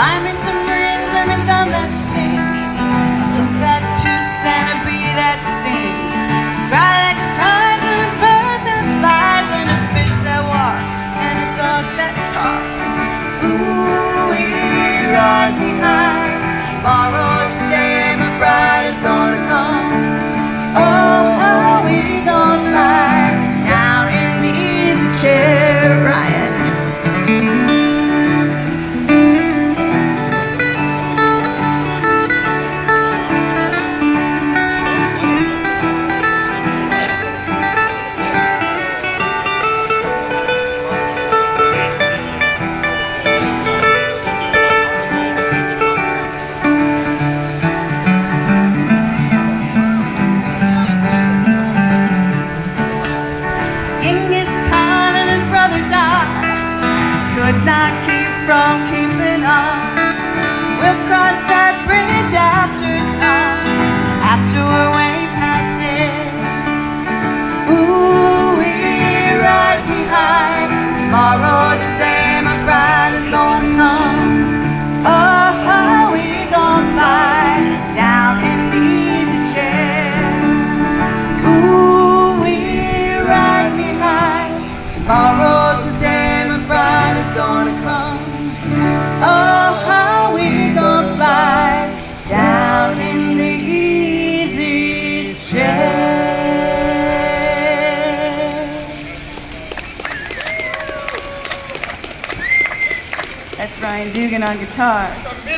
Buy me some rings and a gun that sings, flip that toots and a bee that stings, a sky that cries and a bird that flies, and a fish that walks and a dog that talks. Ooh, we are behind. Tomorrow's the day my bride is gonna come. Oh, how we gonna fly down in the easy chair, Ryan. Could not keep from keeping on. We'll cross that bridge after it's gone, after we're way past it. Ooh, we're right behind. Tomorrow's the day my bride is gonna come. Oh, we're gonna fly down in the easy chair. Ooh, we're right behind. Tomorrow. Gonna come. Oh, how we gonna fly down in the easy chair. That's Ryan Dugan on guitar.